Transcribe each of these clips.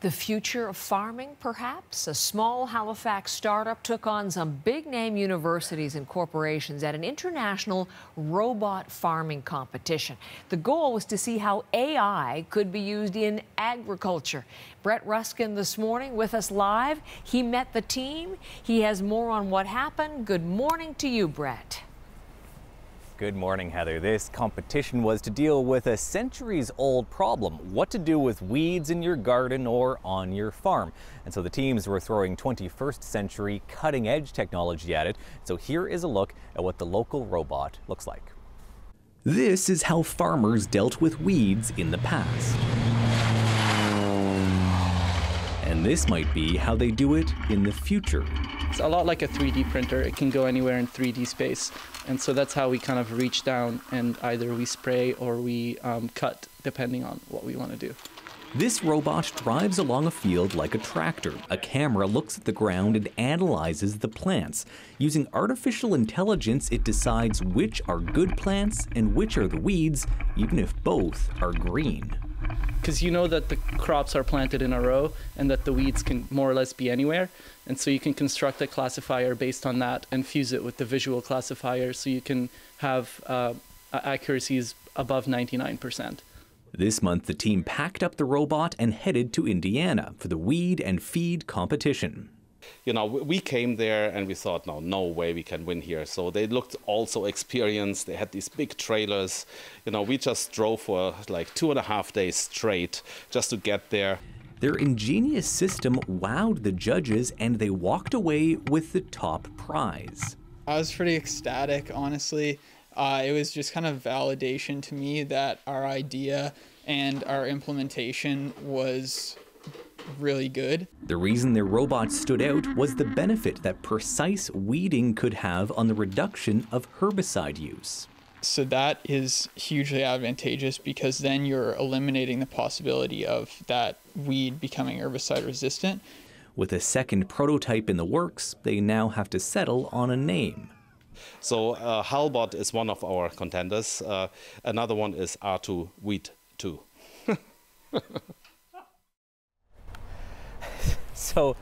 The future of farming, perhaps? A small Halifax startup took on some big-name universities and corporations at an international robot farming competition. The goal was to see how AI could be used in agriculture. Brett Ruskin this morning with us live. He met the team. He has more on what happened. Good morning to you, Brett. Good morning, Heather. This competition was to deal with a centuries-old problem, what to do with weeds in your garden or on your farm. And so the teams were throwing 21st century cutting-edge technology at it. So here is a look at what the local robot looks like. This is how farmers dealt with weeds in the past. And this might be how they do it in the future. It's a lot like a 3D printer. It can go anywhere in 3D space. And so that's how we kind of reach down and either we spray or we cut, depending on what we want to do. This robot drives along a field like a tractor. A camera looks at the ground and analyzes the plants. Using artificial intelligence, it decides which are good plants and which are the weeds, even if both are green. Because you know that the crops are planted in a row and that the weeds can more or less be anywhere. And so you can construct a classifier based on that and fuse it with the visual classifier so you can have accuracies above 99%. This month, the team packed up the robot and headed to Indiana for the Weed and Feed competition. You know, we came there and we thought, no way we can win here. So they looked also experienced. They had these big trailers. You know, we just drove for like 2.5 days straight just to get there. Their ingenious system wowed the judges and they walked away with the top prize. I was pretty ecstatic, honestly. It was just kind of validation to me that our idea and our implementation was really good. The reason their robot stood out was the benefit that precise weeding could have on the reduction of herbicide use. So that is hugely advantageous because then you're eliminating the possibility of that weed becoming herbicide resistant. With a second prototype in the works, they now have to settle on a name. So Halbot is one of our contenders. Another one is R2 Weed 2. So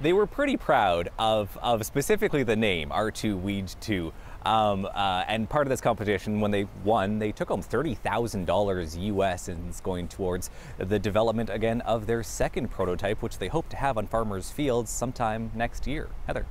they were pretty proud of specifically the name, R2 Weed 2. And part of this competition, when they won, they took home $30,000 US, and it's going towards the development again of their second prototype, which they hope to have on farmers' fields sometime next year. Heather.